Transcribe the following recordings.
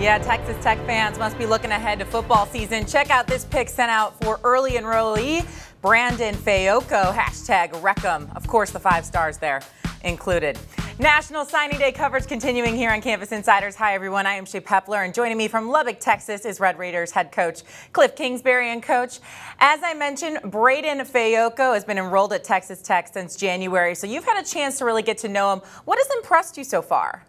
Yeah, Texas Tech fans must be looking ahead to football season. Check out this pick sent out for early enrollee Brandon Fayoko, #Reckham. Of course, the 5 stars there included. National Signing Day coverage continuing here on Campus Insiders. Hi, everyone. I am Shea Pepler, and joining me from Lubbock, Texas, is Red Raiders head coach Kliff Kingsbury. And coach, as I mentioned, Braden Fayoko has been enrolled at Texas Tech since January, so you've had a chance to really get to know him. What has impressed you so far?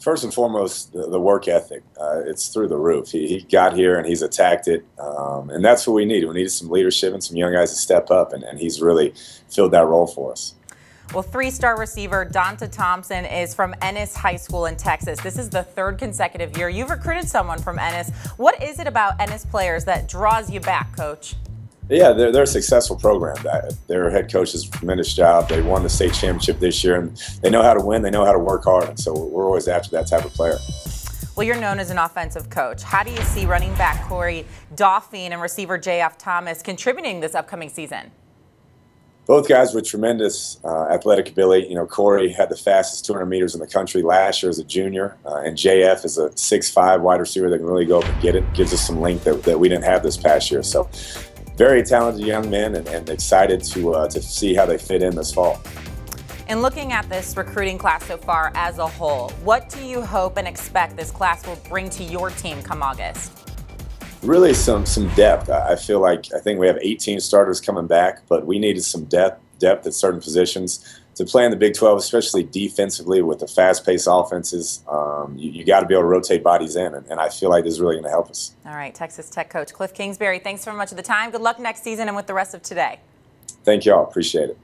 First and foremost, the work ethic. It's through the roof. He got here and he's attacked it, and that's what we needed. We needed some leadership and some young guys to step up, and he's really filled that role for us. Well, 3-star receiver Donta Thompson is from Ennis High School in Texas. This is the 3rd consecutive year you've recruited someone from Ennis. What is it about Ennis players that draws you back, coach? Yeah, they're a successful program. Their head coach is a tremendous job. They won the state championship this year, and they know how to win. They know how to work hard, and so we're always after that type of player. Well, you're known as an offensive coach. How do you see running back Corey Dauphine and receiver J.F. Thomas contributing this upcoming season? Both guys with tremendous athletic ability. You know, Corey had the fastest 200 meters in the country last year as a junior, and JF is a 6'5" wide receiver that can really go up and get it. Gives us some length that we didn't have this past year. So, very talented young men, and excited to see how they fit in this fall. And looking at this recruiting class so far as a whole, what do you hope and expect this class will bring to your team come August? Really some depth. I feel like, I think we have 18 starters coming back, but we needed some depth at certain positions to play in the Big 12, especially defensively with the fast-paced offenses. You got to be able to rotate bodies in, and I feel like this is really going to help us. All right, Texas Tech coach Kliff Kingsbury, thanks so much for the time. Good luck next season and with the rest of today. Thank you all. Appreciate it.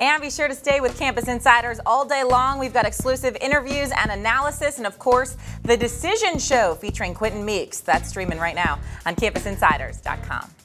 And be sure to stay with Campus Insiders all day long. We've got exclusive interviews and analysis, and of course, The Decision Show featuring Quentin Meeks. That's streaming right now on campusinsiders.com.